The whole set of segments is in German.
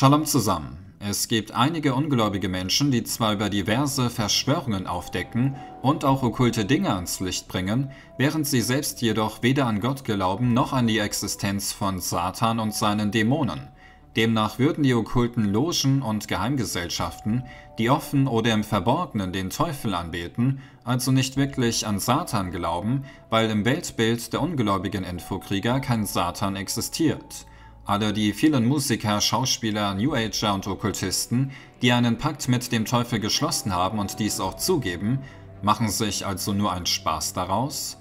Shalom zusammen. Es gibt einige ungläubige Menschen, die zwar über diverse Verschwörungen aufdecken und auch okkulte Dinge ans Licht bringen, während sie selbst jedoch weder an Gott glauben noch an die Existenz von Satan und seinen Dämonen. Demnach würden die okkulten Logen und Geheimgesellschaften, die offen oder im Verborgenen den Teufel anbeten, also nicht wirklich an Satan glauben, weil im Weltbild der ungläubigen Infokrieger kein Satan existiert. Alle die vielen Musiker, Schauspieler, New Ager und Okkultisten, die einen Pakt mit dem Teufel geschlossen haben und dies auch zugeben, machen sich also nur einen Spaß daraus?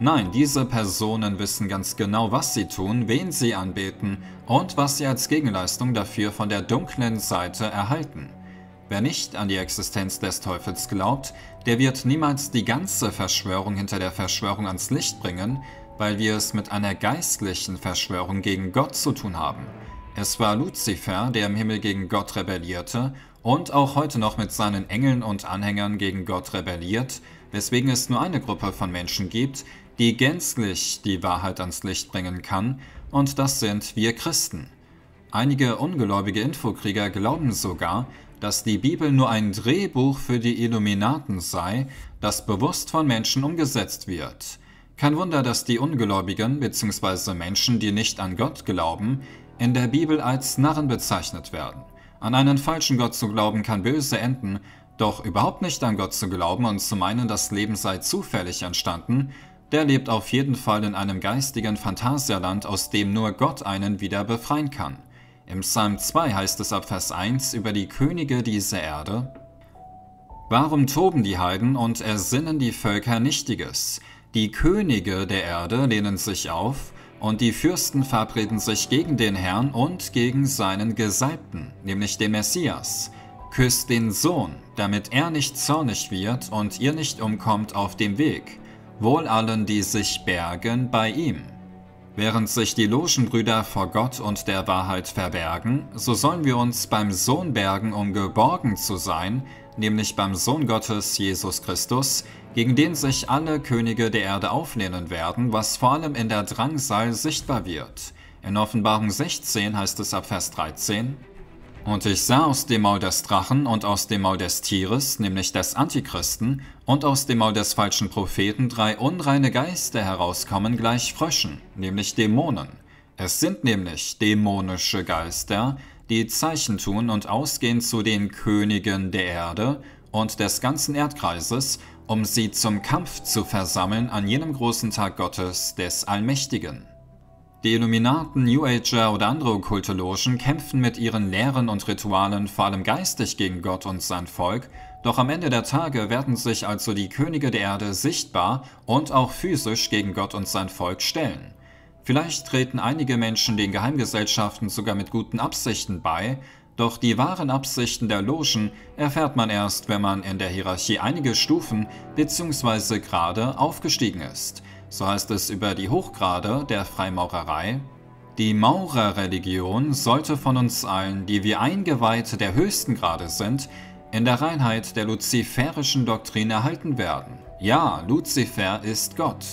Nein, diese Personen wissen ganz genau, was sie tun, wen sie anbeten und was sie als Gegenleistung dafür von der dunklen Seite erhalten. Wer nicht an die Existenz des Teufels glaubt, der wird niemals die ganze Verschwörung hinter der Verschwörung ans Licht bringen, weil wir es mit einer geistlichen Verschwörung gegen Gott zu tun haben. Es war Luzifer, der im Himmel gegen Gott rebellierte und auch heute noch mit seinen Engeln und Anhängern gegen Gott rebelliert, weswegen es nur eine Gruppe von Menschen gibt, die gänzlich die Wahrheit ans Licht bringen kann, und das sind wir Christen. Einige ungläubige Infokrieger glauben sogar, dass die Bibel nur ein Drehbuch für die Illuminaten sei, das bewusst von Menschen umgesetzt wird. Kein Wunder, dass die Ungläubigen bzw. Menschen, die nicht an Gott glauben, in der Bibel als Narren bezeichnet werden. An einen falschen Gott zu glauben kann böse enden, doch überhaupt nicht an Gott zu glauben und zu meinen, das Leben sei zufällig entstanden, der lebt auf jeden Fall in einem geistigen Phantasialand, aus dem nur Gott einen wieder befreien kann. Im Psalm 2 heißt es ab Vers 1 über die Könige dieser Erde: Warum toben die Heiden und ersinnen die Völker Nichtiges? Die Könige der Erde lehnen sich auf, und die Fürsten verabreden sich gegen den Herrn und gegen seinen Gesalbten, nämlich den Messias. Küsst den Sohn, damit er nicht zornig wird und ihr nicht umkommt auf dem Weg. Wohl allen, die sich bergen bei ihm. Während sich die Logenbrüder vor Gott und der Wahrheit verbergen, so sollen wir uns beim Sohn bergen, um geborgen zu sein, nämlich beim Sohn Gottes, Jesus Christus, gegen den sich alle Könige der Erde auflehnen werden, was vor allem in der Drangsal sichtbar wird. In Offenbarung 16 heißt es ab Vers 13: Und ich sah aus dem Maul des Drachen und aus dem Maul des Tieres, nämlich des Antichristen, und aus dem Maul des falschen Propheten 3 unreine Geister herauskommen, gleich Fröschen, nämlich Dämonen. Es sind nämlich dämonische Geister, die Zeichen tun und ausgehen zu den Königen der Erde und des ganzen Erdkreises, um sie zum Kampf zu versammeln an jenem großen Tag Gottes, des Allmächtigen. Die Illuminaten, New Ager oder andere okkulte Logen kämpfen mit ihren Lehren und Ritualen vor allem geistig gegen Gott und sein Volk, doch am Ende der Tage werden sich also die Könige der Erde sichtbar und auch physisch gegen Gott und sein Volk stellen. Vielleicht treten einige Menschen den Geheimgesellschaften sogar mit guten Absichten bei, doch die wahren Absichten der Logen erfährt man erst, wenn man in der Hierarchie einige Stufen bzw. Grade aufgestiegen ist. So heißt es über die Hochgrade der Freimaurerei: Die Maurerreligion sollte von uns allen, die wir Eingeweihte der höchsten Grade sind, in der Reinheit der luziferischen Doktrin erhalten werden. Ja, Luzifer ist Gott.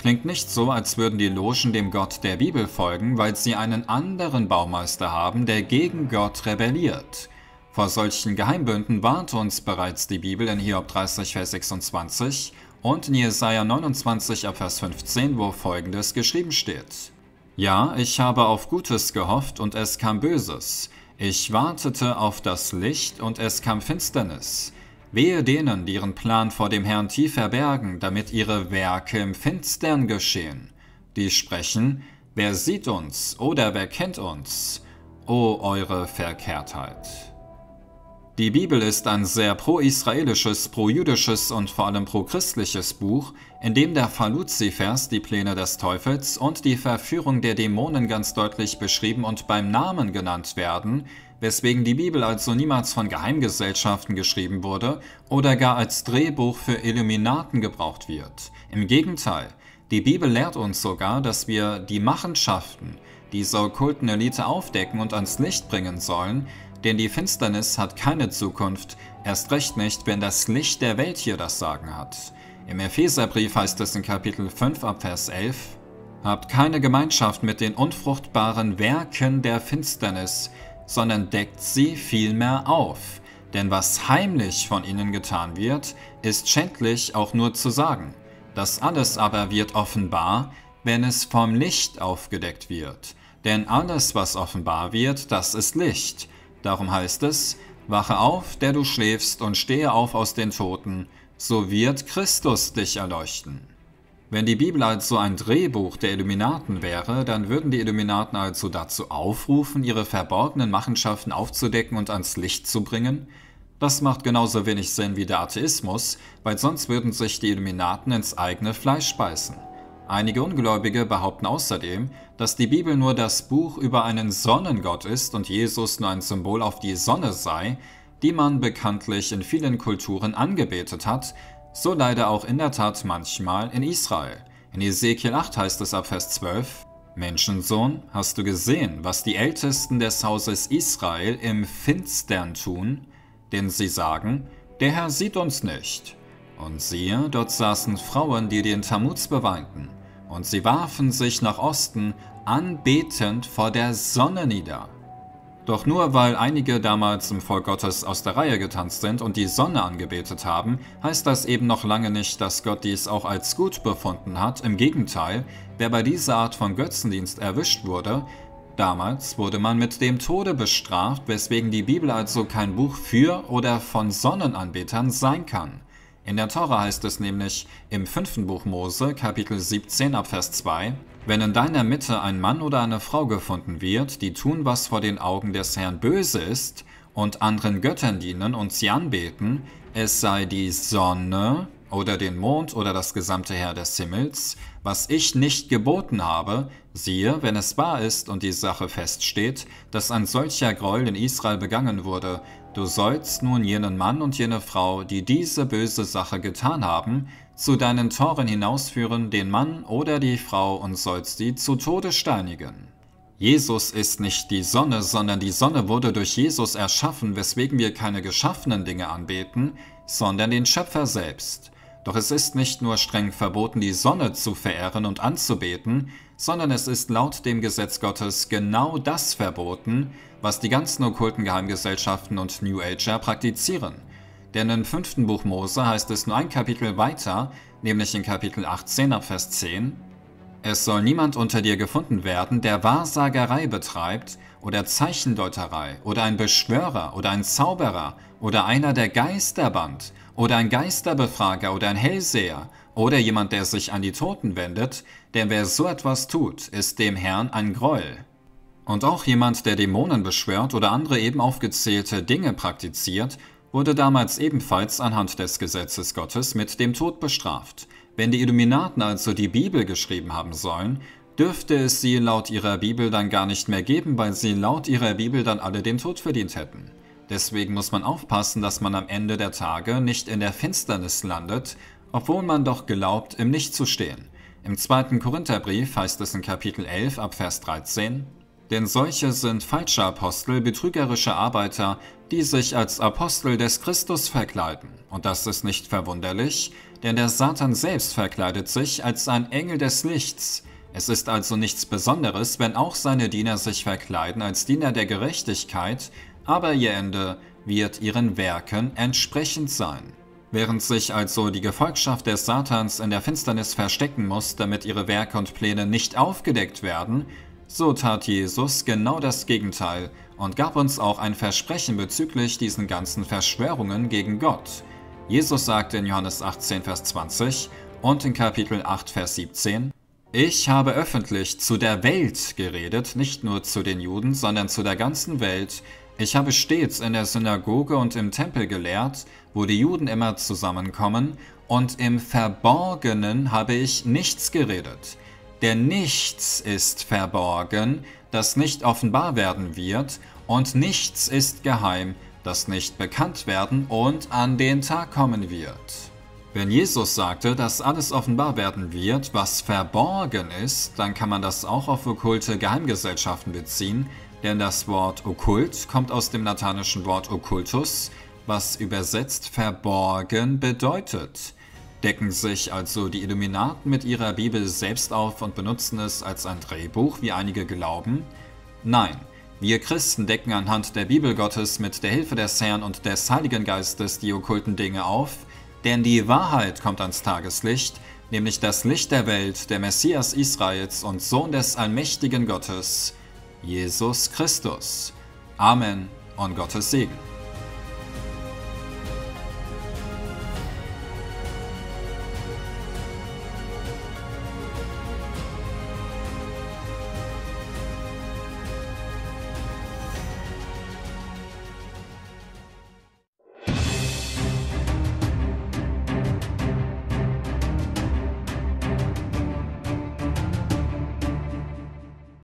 Klingt nicht so, als würden die Logen dem Gott der Bibel folgen, weil sie einen anderen Baumeister haben, der gegen Gott rebelliert. Vor solchen Geheimbünden warnt uns bereits die Bibel in Hiob 30, Vers 26 und in Jesaja 29, Vers 15, wo Folgendes geschrieben steht: Ja, ich habe auf Gutes gehofft, und es kam Böses. Ich wartete auf das Licht, und es kam Finsternis. Wehe denen, die ihren Plan vor dem Herrn tief verbergen, damit ihre Werke im Finstern geschehen. Die sprechen: Wer sieht uns, oder wer kennt uns? O eure Verkehrtheit! Die Bibel ist ein sehr pro-israelisches, pro-jüdisches und vor allem pro-christliches Buch, in dem der Fall Luzifers, die Pläne des Teufels und die Verführung der Dämonen ganz deutlich beschrieben und beim Namen genannt werden, weswegen die Bibel also niemals von Geheimgesellschaften geschrieben wurde oder gar als Drehbuch für Illuminaten gebraucht wird. Im Gegenteil, die Bibel lehrt uns sogar, dass wir die Machenschaften dieser okkulten Elite aufdecken und ans Licht bringen sollen, denn die Finsternis hat keine Zukunft, erst recht nicht, wenn das Licht der Welt hier das Sagen hat. Im Epheserbrief heißt es in Kapitel 5 ab Vers 11: Habt keine Gemeinschaft mit den unfruchtbaren Werken der Finsternis, sondern deckt sie vielmehr auf. Denn was heimlich von ihnen getan wird, ist schändlich auch nur zu sagen. Das alles aber wird offenbar, wenn es vom Licht aufgedeckt wird. Denn alles, was offenbar wird, das ist Licht. Darum heißt es, wache auf, der du schläfst, und stehe auf aus den Toten, so wird Christus dich erleuchten. Wenn die Bibel also ein Drehbuch der Illuminaten wäre, dann würden die Illuminaten also dazu aufrufen, ihre verborgenen Machenschaften aufzudecken und ans Licht zu bringen? Das macht genauso wenig Sinn wie der Atheismus, weil sonst würden sich die Illuminaten ins eigene Fleisch speisen. Einige Ungläubige behaupten außerdem, dass die Bibel nur das Buch über einen Sonnengott ist und Jesus nur ein Symbol auf die Sonne sei, die man bekanntlich in vielen Kulturen angebetet hat, so leider auch in der Tat manchmal in Israel. In Ezekiel 8 heißt es ab Vers 12, Menschensohn, hast du gesehen, was die Ältesten des Hauses Israel im Finstern tun? Denn sie sagen, der Herr sieht uns nicht. Und siehe, dort saßen Frauen, die den Tammuz beweinten. Und sie warfen sich nach Osten, anbetend vor der Sonne nieder. Doch nur weil einige damals im Volk Gottes aus der Reihe getanzt sind und die Sonne angebetet haben, heißt das eben noch lange nicht, dass Gott dies auch als gut befunden hat. Im Gegenteil, wer bei dieser Art von Götzendienst erwischt wurde, damals wurde man mit dem Tode bestraft, weswegen die Bibel also kein Buch für oder von Sonnenanbetern sein kann. In der Tora heißt es nämlich im 5. Buch Mose, Kapitel 17, ab Vers 2, wenn in deiner Mitte ein Mann oder eine Frau gefunden wird, die tun, was vor den Augen des Herrn böse ist und anderen Göttern dienen und sie anbeten, es sei die Sonne oder den Mond oder das gesamte Heer des Himmels, was ich nicht geboten habe, siehe, wenn es wahr ist und die Sache feststeht, dass ein solcher Gräuel in Israel begangen wurde, du sollst nun jenen Mann und jene Frau, die diese böse Sache getan haben, zu deinen Toren hinausführen, den Mann oder die Frau, und sollst sie zu Tode steinigen. Jesus ist nicht die Sonne, sondern die Sonne wurde durch Jesus erschaffen, weswegen wir keine geschaffenen Dinge anbeten, sondern den Schöpfer selbst. Doch es ist nicht nur streng verboten, die Sonne zu verehren und anzubeten, sondern es ist laut dem Gesetz Gottes genau das verboten, was die ganzen okkulten Geheimgesellschaften und New Ager praktizieren. Denn im 5. Buch Mose heißt es nur ein Kapitel weiter, nämlich in Kapitel 18 ab Vers 10, es soll niemand unter dir gefunden werden, der Wahrsagerei betreibt oder Zeichendeuterei oder ein Beschwörer oder ein Zauberer oder einer, der Geister bannt oder ein Geisterbefrager oder ein Hellseher oder jemand, der sich an die Toten wendet, denn wer so etwas tut, ist dem Herrn ein Gräuel. Und auch jemand, der Dämonen beschwört oder andere eben aufgezählte Dinge praktiziert, wurde damals ebenfalls anhand des Gesetzes Gottes mit dem Tod bestraft. Wenn die Illuminaten also die Bibel geschrieben haben sollen, dürfte es sie laut ihrer Bibel dann gar nicht mehr geben, weil sie laut ihrer Bibel dann alle den Tod verdient hätten. Deswegen muss man aufpassen, dass man am Ende der Tage nicht in der Finsternis landet, obwohl man doch glaubt, im Licht zu stehen. Im 2. Korintherbrief heißt es in Kapitel 11 ab Vers 13, denn solche sind falsche Apostel, betrügerische Arbeiter, die sich als Apostel des Christus verkleiden. Und das ist nicht verwunderlich, denn der Satan selbst verkleidet sich als ein Engel des Lichts. Es ist also nichts Besonderes, wenn auch seine Diener sich verkleiden als Diener der Gerechtigkeit, aber ihr Ende wird ihren Werken entsprechend sein. Während sich also die Gefolgschaft des Satans in der Finsternis verstecken muss, damit ihre Werke und Pläne nicht aufgedeckt werden, so tat Jesus genau das Gegenteil und gab uns auch ein Versprechen bezüglich diesen ganzen Verschwörungen gegen Gott. Jesus sagte in Johannes 18, Vers 20 und in Kapitel 8, Vers 17, ich habe öffentlich zu der Welt geredet, nicht nur zu den Juden, sondern zu der ganzen Welt. Ich habe stets in der Synagoge und im Tempel gelehrt, wo die Juden immer zusammenkommen, und im Verborgenen habe ich nichts geredet. Denn nichts ist verborgen, das nicht offenbar werden wird, und nichts ist geheim, das nicht bekannt werden und an den Tag kommen wird. Wenn Jesus sagte, dass alles offenbar werden wird, was verborgen ist, dann kann man das auch auf okkulte Geheimgesellschaften beziehen, denn das Wort okkult kommt aus dem lateinischen Wort occultus, was übersetzt verborgen bedeutet. Decken sich also die Illuminaten mit ihrer Bibel selbst auf und benutzen es als ein Drehbuch, wie einige glauben? Nein, Wir Christen decken anhand der Bibel Gottes mit der Hilfe des Herrn und des Heiligen Geistes die okkulten Dinge auf, denn die Wahrheit kommt ans Tageslicht, nämlich das Licht der Welt, der Messias Israels und Sohn des allmächtigen Gottes, Jesus Christus. Amen und Gottes Segen.